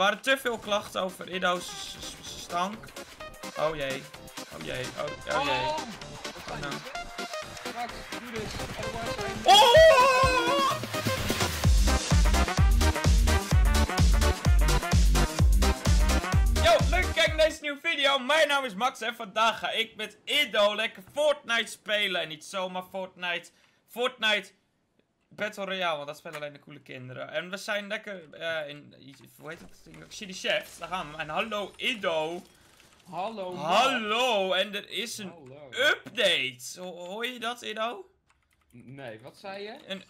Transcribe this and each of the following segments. waren te veel klachten over Ido's stank. Oh jee. Oh jee. Oh jee. Oh, nou. Max, doe dit. Oh! Yo, leuk kijken naar deze nieuwe video. Mijn naam is Max en vandaag ga ik met Ido lekker Fortnite spelen. En niet zomaar Fortnite. Fortnite Battle Royale, want dat spelen alleen de coole kinderen. En we zijn lekker hoe heet het? City Chef. Daar gaan we. En hallo Ido. Hallo. Man. Hallo. En er is een update. Hoor je dat, Ido? Nee, wat zei je? Een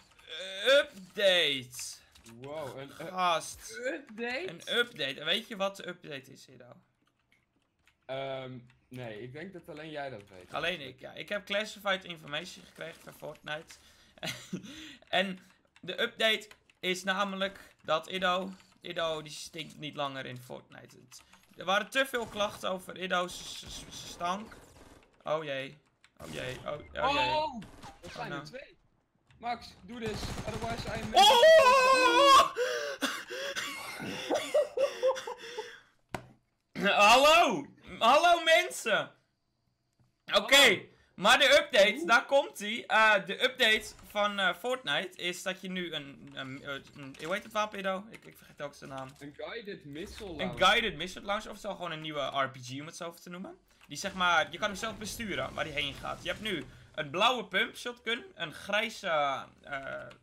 update. Wow, een gast. Update? Een update. En weet je wat de update is, Ido? Nee, ik denk dat alleen jij dat weet. Alleen ik, ja. Ik heb classified information gekregen van Fortnite. En de update is namelijk dat Ido die stinkt niet langer in Fortnite. Er waren te veel klachten over Ido's stank. Oh jee. Oh jee. Oh jee. Oh, dat zijn er twee. Max, doe dit. Otherwise I am... Oh! Hallo! Hallo mensen! Oké. Maar de update, daar komt ie. De update van Fortnite is dat je nu hoe heet het wapen, Ido? Ik vergeet ook zijn naam. Een guided missile launcher. Een guided missile launcher, oftewel gewoon een nieuwe RPG om het zo over te noemen. Die zeg maar, je kan hem zelf besturen waar hij heen gaat. Je hebt nu een blauwe pump shotgun, een grijze,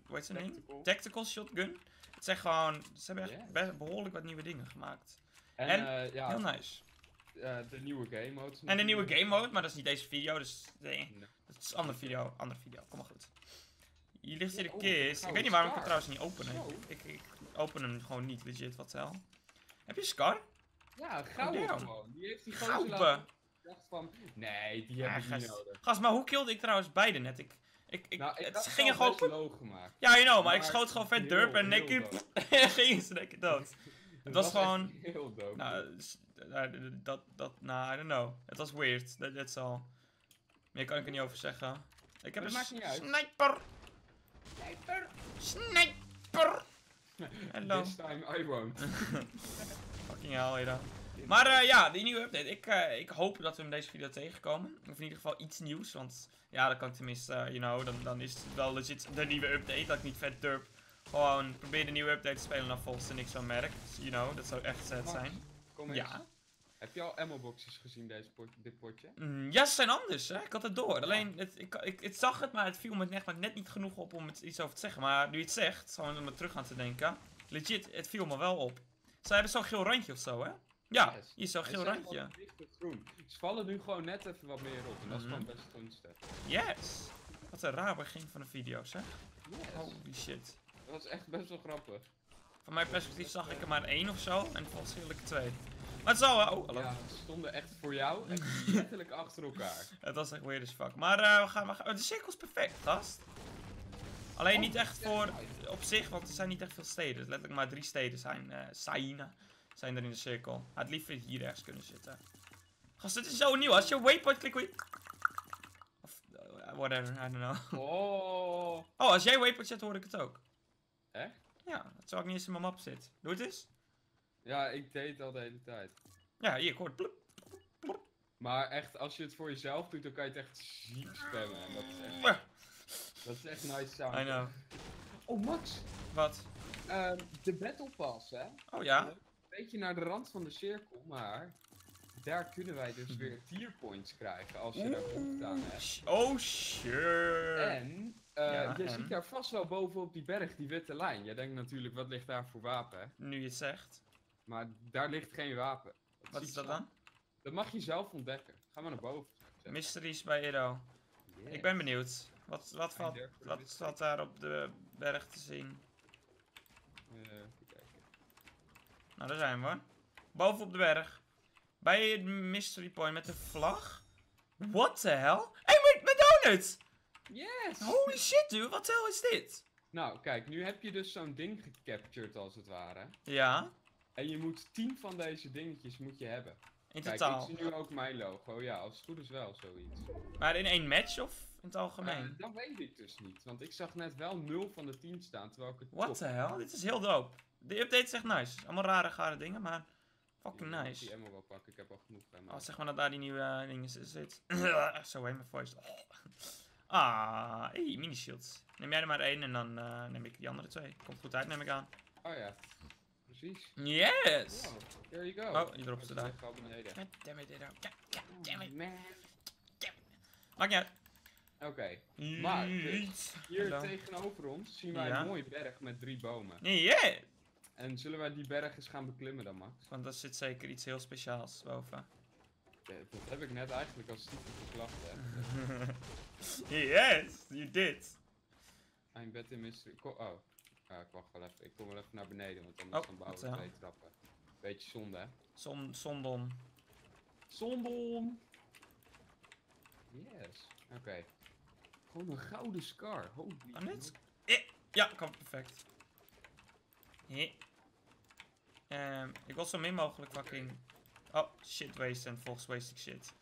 hoe heet zijn ding? Tactical shotgun. Het zijn gewoon, ze hebben echt behoorlijk wat nieuwe dingen gemaakt. En ja, heel nice. De nieuwe game mode. En de nieuwe game mode, maar dat is niet deze video, dus nee. No. Dat is een andere video, Kom maar goed. Hier ligt hier de kist. Ik weet niet waarom ik het trouwens niet openen. Ik open hem gewoon niet, legit, wat de hel. Heb je een scar? Ja, gouden gewoon. Die heeft die gouden. Nee, die heb ik niet nodig. Gast, maar hoe killde ik trouwens beide net? Het ging gewoon... Ja, you know, maar ik schoot gewoon vet durp en nekkie... En ging ze lekker dood. Het was gewoon... Heel dope. Nou, I don't know. Het was weird, that's all. Meer kan ik er niet over zeggen. Ik heb een sniper! Sniper! Sniper! Hello. This time I won't. Fucking hell, Ido. Maar ja, die nieuwe update. Ik hoop dat we in deze video tegenkomen. Of in ieder geval iets nieuws, want... Ja, dan kan ik tenminste, dan is het wel legit de nieuwe update. Dat ik niet vet durp. Gewoon probeer de nieuwe update te spelen en volgens er niks van merkt. Dat zou echt vet zijn. Kom eens. Ja. Heb je al ammo boxes gezien, dit potje? Ja, ze zijn anders, hè? Ik had het door. Alleen, ik zag het, maar het viel me net niet genoeg op om het iets over te zeggen. Maar nu je het zegt, gewoon om er terug aan te denken. Legit, het viel me wel op. Zij hebben zo'n geel randje of zo, hè? Ja, yes. Hier is zo'n geel randje. Groen. Ze vallen nu gewoon net even wat meer op. En dat is gewoon best een step. Yes! Wat een raar begin van de video's, hè? Yes. Holy shit. Dat was echt best wel grappig. Van mijn perspectief zag ik er maar 1 of zo. En volgens eerlijk 2. Maar het zal wel. Ja, ze stonden echt voor jou. En letterlijk achter elkaar. Het was echt weird as fuck. Maar we gaan. De cirkel is perfect, gast. Alleen niet echt voor. Op zich, want er zijn niet echt veel steden. Dus letterlijk maar 3 steden zijn. Zijn er in de cirkel. Had het liever hier ergens kunnen zitten. Gast, dit is zo nieuw. Als je waypoint klikt. Of whatever, I don't know. Oh, als jij waypoint zet, hoor ik het ook. Echt? Ja, dat zou ik niet eens in mijn map zitten. Doe het eens. Ja, ik deed het al de hele tijd. Ja, hier, ik hoor het plop, plop, plop. Maar echt, als je het voor jezelf doet, dan kan je het echt ziek spammen. Dat is echt nice sound. I know. Oh, Max. Wat? De battle pass, hè? Oh ja? Een beetje naar de rand van de cirkel, maar... Daar kunnen wij dus weer tier points krijgen als je daar goed gedaan hebt. Oh shit! En... je ziet daar vast wel boven op die berg, die witte lijn. Jij denkt natuurlijk, wat ligt daar voor wapen? Nu je het zegt. Maar daar ligt geen wapen. Wat is dat dan? Dat mag je zelf ontdekken. Ga maar naar boven. Mysteries bij Ido. Yes. Ik ben benieuwd. Wat staat daar op de berg te zien? Even kijken. Nou, daar zijn we. Boven op de berg. Bij het mystery point met de vlag. What the hell? Hey, wait, mijn donut! Yes! Holy shit, dude, wat de hel is dit? Nou, kijk, nu heb je dus zo'n ding gecaptured als het ware. Ja. En je moet 10 van deze dingetjes moet je hebben. In totaal. Kijk, ik zie nu ook mijn logo, ja, als het goed is wel zoiets. Maar in 1 match of in het algemeen? Dat weet ik dus niet, want ik zag net wel 0 van de 10 staan, terwijl ik het... What the hell? Dit is heel dope. De update is echt nice. Allemaal rare, gare dingen, maar fucking nice. Ik moet die ammo wel pakken, ik heb al genoeg ammo. Oh, zeg maar dat daar die nieuwe dingen zit. Zo, hé, mijn voice. Ah, hey, mini shields. Neem jij er maar één en dan neem ik die andere twee. Komt goed uit, neem ik aan. Oh ja, precies. Yes! Wow, there you go. Oh, die dropt ze daar. Goddammit, Ido. Goddammit, man. Maakt niet uit. Oké, maar dus hier tegenover ons zien wij een mooie berg met 3 bomen. Yeah! En zullen wij die berg eens gaan beklimmen dan, Max? Want daar zit zeker iets heel speciaals boven. Ja, dat heb ik net eigenlijk als stiekem geslacht, hè. Yes, you did! I'm bet in mystery. Oh, ja, ik wacht wel even. Ik kom wel even naar beneden, want anders dan bouwen we 2 trappen. Beetje zonde, hè? Zondon. Zondon! Yes, oké. Gewoon een gouden scar. Holy shit. Ja, kan perfect. Ik wil zo min mogelijk fucking... Oh, shit waste en volgens waste ik shit.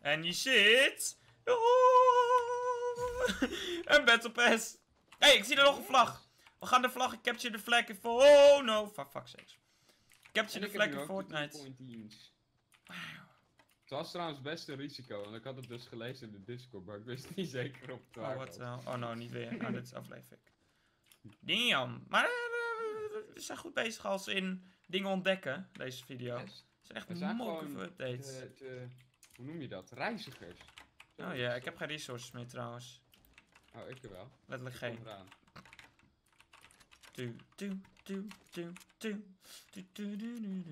En die shit! Een battle pass! Hé, ik zie er nog een vlag! We gaan de vlag, capture the flag in Fortnite. Oh no, fuck sakes. Capture the flag in Fortnite. Wauw. Het was trouwens best een risico, want ik had het dus gelezen in de Discord, maar ik wist niet zeker op het waar. Oh, wat wel. Oh no, niet weer. Nou, dit afleef ik. Damn. Maar we zijn goed bezig als in dingen ontdekken, deze video. Yes. Het zijn echt mokkere updates. Hoe noem je dat? Reizigers. Zo ik heb geen resources meer trouwens. Oh, ik wel. Letterlijk geen.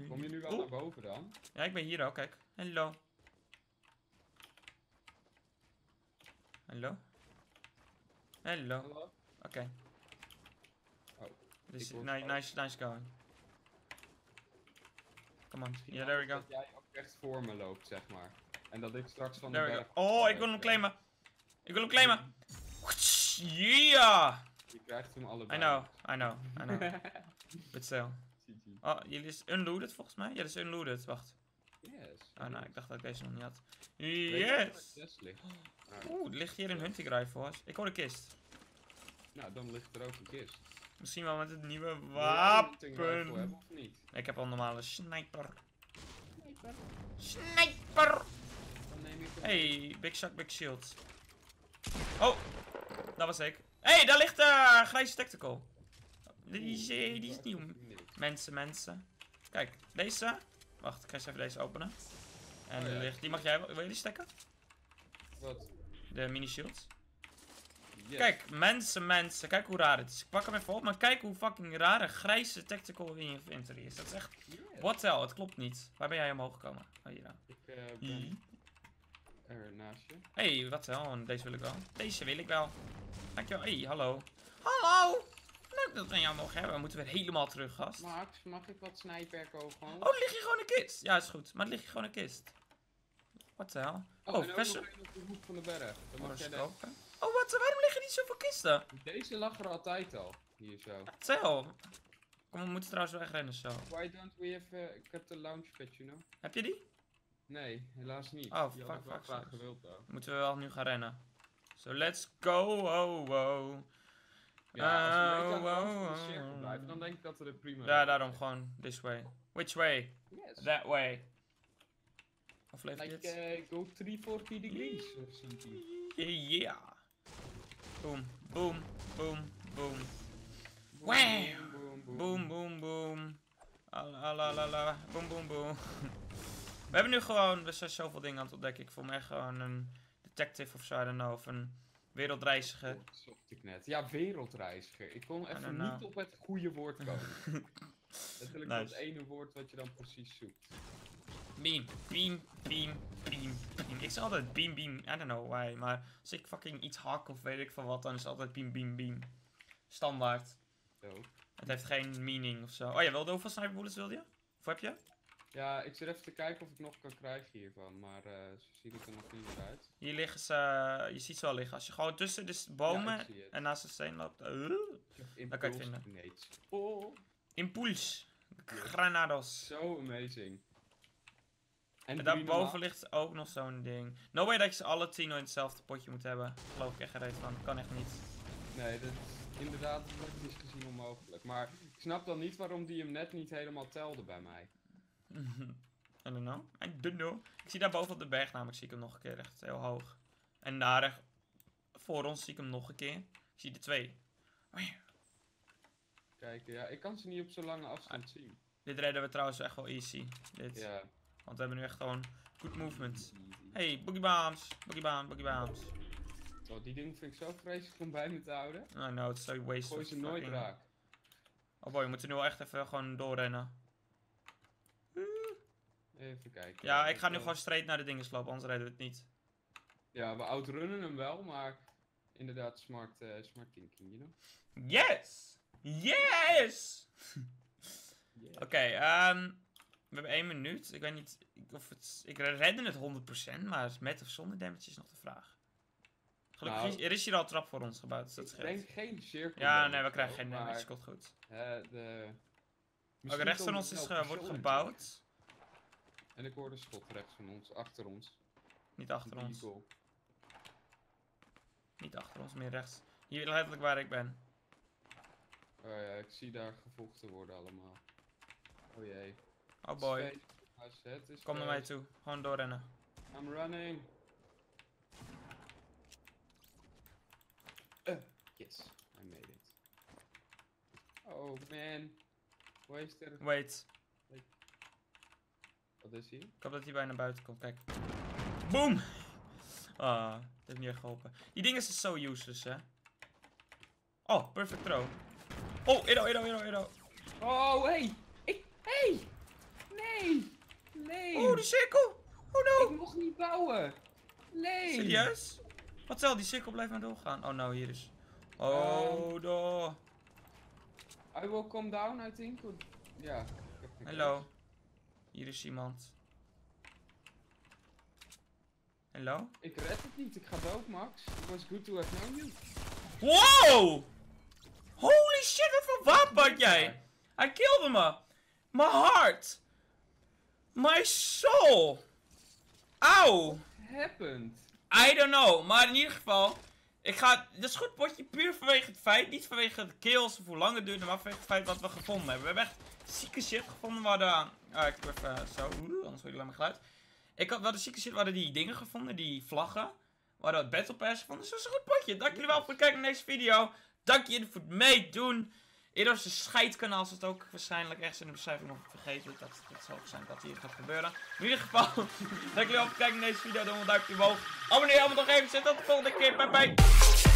Kom je nu wel naar boven dan? Ja, ik ben hier al, kijk. Hallo. Hallo? Hallo. Hallo? Oké. Oh. This is nice going. Come on. Ja, yeah, there we go. Dat jij ook echt voor me loopt, zeg maar. En dat ik straks van de berg... Oh, ik wil hem claimen. Ik wil hem claimen. Yeah! Je krijgt hem allebei. I know. But still. Oh, jullie is unloaded volgens mij? Ja, dat is unloaded. Wacht. Yes. Oh, nou, ik dacht dat ik deze nog niet had. Yes! Oeh, er ligt hier een hunting rifle. Ik hoor een kist. Nou, dan ligt er ook een kist. Misschien wel met het nieuwe wapen. Nee, ik heb al een normale sniper. Sniper! Hey, big shot, big shield. Oh, dat was ik. Hé, daar ligt de grijze tactical. Die is nieuw. Mensen. Kijk, deze. Wacht, ik ga eens even deze openen. En die mag jij wel. Wil je die stekken? Wat? De mini shield. Yes. Kijk, mensen. Kijk hoe raar het is. Ik pak hem even op, maar kijk hoe fucking raar een grijze tactical in je inventory is. Dat is echt... Yes. What the hell, het klopt niet. Waar ben jij omhoog gekomen? Oh, hier dan. Ik ben er naast je. Hé, wat the hell. Deze wil ik wel. Dankjewel. Hé, hallo. Hallo! Leuk dat we jou nog hebben. We moeten weer helemaal terug, gast. Max, mag ik wat snijperkopen? Oh, er ligt hier gewoon een kist. Ja, is goed. Maar er ligt hier gewoon een kist. What the hell? Oh, en ook nog op de hoek van de berg. Dan mag jij kopen. Oh, wat? Waarom liggen niet zoveel kisten? Deze lag er altijd al. Hier zo. What the hell? Kom, we moeten trouwens wegrennen zo. Why don't we have... Ik heb de launchpad, you know? Heb je die? Nee, helaas niet. Oh, fuck. Moeten we wel nu gaan rennen. So, let's go. Oh, wow. Ja, als we aan de cirkel blijven, dan denk ik dat we de prima... Ja, daarom gewoon. This way. Which way? Yes. That way. Of leef ik go 340 degrees. Yeah. Boom, boom, boom, boom. Wow. Boom, boom, boom. Alalala. Boom, boom, boom. We hebben nu gewoon... We zijn zoveel dingen aan het ontdekken. Ik voel me echt gewoon een detective of zo, I don't know, of een... Wereldreiziger. Dat zocht ik net. Ja, wereldreiziger. Ik kon even niet op het goede woord komen. Letterlijk dat ene woord wat je dan precies zoekt. Beam. Ik zeg altijd beam. I don't know why. Maar als ik fucking iets hak of weet ik van wat, dan is het altijd beam. Standaard. Dope. Het heeft geen meaning of zo. Oh ja, wilde hoeveel sniper bullets wilde je? Of heb je? Ja, ik zit even te kijken of ik nog kan krijgen hiervan, maar zo ziet het er nog niet uit. Hier liggen ze, je ziet ze wel liggen. Als je gewoon tussen de bomen en naast de steen loopt, dan kan je het vinden. Grenades. Oh. Impuls. Granados. Zo amazing. En daarboven ligt ook nog zo'n ding. No way dat je ze alle 10 in hetzelfde potje moet hebben. Geloof ik echt geen reet van, kan echt niet. Nee, dat is inderdaad praktisch gezien onmogelijk. Maar Ik snap dan niet waarom die hem net niet helemaal telde bij mij. I don't know. I don't know. Ik zie daar boven op de berg namelijk, zie ik hem nog een keer echt heel hoog. En daar echt voor ons zie ik hem nog een keer. Ik zie er twee. Oh ja. Kijk, ja, ik kan ze niet op zo'n lange afstand zien. Dit redden we trouwens echt wel easy. Dit. Yeah. Want we hebben nu echt gewoon good movement. Hey, boogie bombs, boogie bombs, boogie bombs. Oh, die ding vind ik zo vreselijk om bij me te houden. Oh no, het is zo waste. Gooi ze nooit raak. Oh boy, we moeten nu wel echt even gewoon doorrennen. Even kijken. Ja, ik ga nu gewoon straight naar de dinges lopen, anders redden we het niet. Ja, we outrunnen hem wel, maar inderdaad smart, smart thinking, you know? Yes! Yes! Yes. Oké, we hebben 1 minuut. Ik weet niet of het... Ik redde het 100%, maar met of zonder damage is nog de vraag. Gelukkig nou, er is hier al trap voor ons gebouwd, dus dat scheelt. Ik denk geen cirkel. Ja, nee, we krijgen geen damage, komt goed. Oké, rechts van ons is, wordt gebouwd. En ik hoor een schot rechts van ons, achter ons. Niet achter ons. Niet achter ons, meer rechts. Hier letterlijk waar ik ben. Oh ja, ik zie daar gevochten worden allemaal. Oh jee. Oh boy. Kom naar mij toe, gewoon doorrennen. I'm running. Yes, I made it. Oh man. Wait. Wat is hier? Ik hoop dat hij bijna buiten komt, kijk. Boom! Ah, dat heeft niet echt geholpen. Die ding is zo useless, hè. Oh, perfect throw. Oh, Ido. Oh, hey! Hey! Nee! Oh, die cirkel! Oh no! Ik mocht niet bouwen! Nee! Serieus? Wat zal die cirkel blijft maar doorgaan? Oh nou, hier is... Oh, door. I will come down, I think. Ja. Hallo. Hier is iemand. Hallo? Ik red het niet, ik ga dood, Max. It was good to have known you. Wow! Holy shit, wat voor wapen had jij? Hij killde me! My heart! My soul! Auw! What happened? I don't know, maar in ieder geval... Ik ga... Dat is goed potje, puur vanwege het feit. Niet vanwege de kills of hoe lang het duurde, maar vanwege het feit wat we gevonden hebben. We hebben echt zieke shit gevonden. We hadden... ik doe even zo, anders hoor je alleen maar geluid. We hadden zieke shit, we hadden die dingen gevonden, die vlaggen. We hadden het battle pass gevonden, dus dat is een goed potje. Dank jullie wel voor het kijken naar deze video. Dank jullie voor het meedoen. Ido's scheidkanaal zit ook waarschijnlijk ergens in de beschrijving nog vergeten. Dat het zo zijn dat hier gaat gebeuren. In ieder geval, dank jullie wel voor het kijken naar deze video. Doe een duimpje omhoog. Abonneer allemaal nog even. Zet tot de volgende keer. Bye bye.